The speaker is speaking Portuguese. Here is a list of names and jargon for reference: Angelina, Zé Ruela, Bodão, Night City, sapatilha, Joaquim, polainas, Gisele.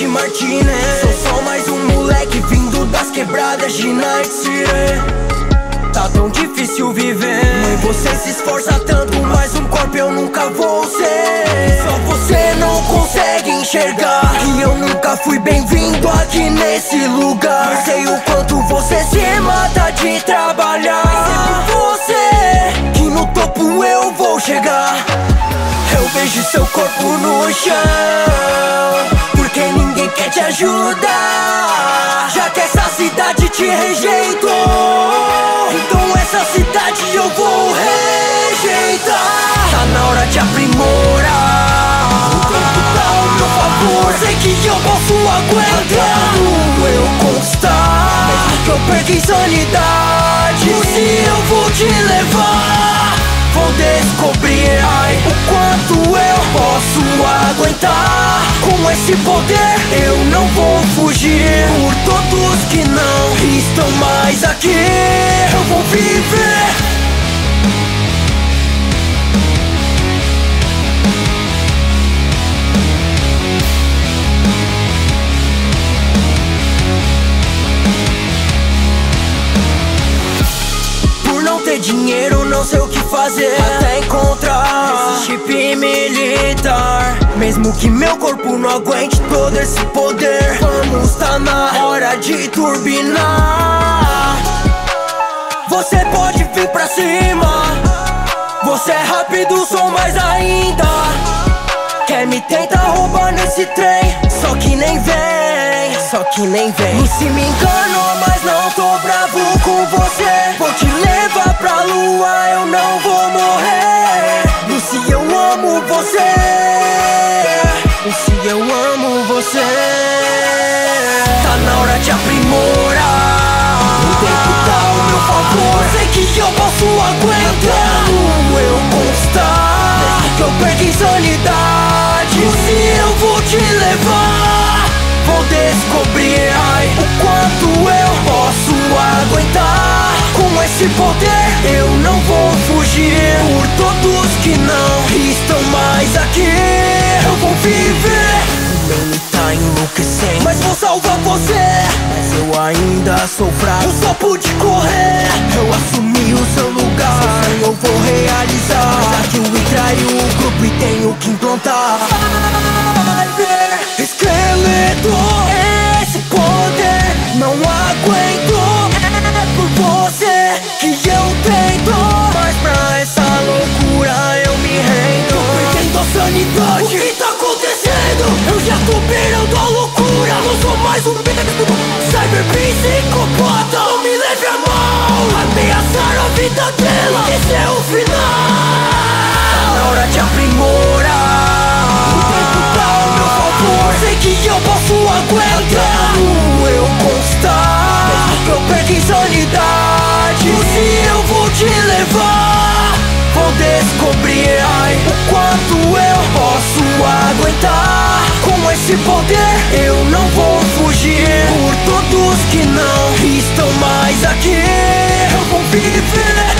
și margine. Sou mais um moleque vindo das quebradas de Night City. Tá tão difícil viver. Mãe, você se esforça tanto, mas corpo eu nunca vou ser. Só você não consegue enxergar que eu nunca fui bem-vindo aqui nesse lugar. Mas sei o quanto você se mata de trabalhar. Mas é por você que no topo eu vou chegar. Eu vejo seu corpo no chão, porque ninguém quer te ajudar, já que essa cidade te rejeitou. Então essa cidade eu vou rejeitar. Tá na hora de aprimorar, o tempo tá ao meu favor. Sei que eu posso aguentar, eu conquistar, mesmo que eu perca insanidade. Por si eu vou te levar, vou descobrir, ai, o quanto eu posso aguentar. Com esse poder eu não vou fugir. Por todos que não estão mais aqui, eu vou viver. Por não ter dinheiro, não sei o que fazer até encontrar esse chip militar. Mesmo que meu corpo não aguente todo esse poder, vamos, tá na hora de turbinar. Você pode vir pra cima, você é rápido, sou mais ainda. Quer me tentar roubar nesse trem, só que nem vem, só que nem vem. E se me engano, mas não tô bravo com você. Vou te levar pra lua, eu não vou morrer. E se eu amo você, e se eu amo você. Tá na hora de aprimorar, eu posso aguentar, eu constar, mesmo que eu perca insanidade. Por si eu vou te levar, vou descobrir, ai, o quanto eu posso aguentar. Com esse poder eu não vou fugir. Por todos que não estão mais aqui, eu vou viver. O mundo tá enlouquecendo, mas vou salvar você. Mas eu ainda sou fraco, eu só pude correr. Eu assumi o seu lugar, seu sonho eu vou realizar. Mas aqui eu traio o grupo e tenho que implantar. Cyber esqueleto, esse poder não aguento. É por você que eu tento, mas pra essa loucura eu me rendo. Eu perdendo a sanidade, o que tá acontecendo? Eu já tô beirando a loucura, não sou mais o mesmo. Cyber psicopata, não me leve a mal. Ameaçar a vida dela, esse é o final. Tá na hora de aprimorar, o tempo tá ao meu favor. Sei que eu posso aguentar, eu constar, mesmo que eu perca insanidade. Por si eu vou te levar, vou descobrir, ai, o quanto eu posso aguentar. Com esse poder eu não vou fugir. Por todos que não estão mais aqui, eu vou viver.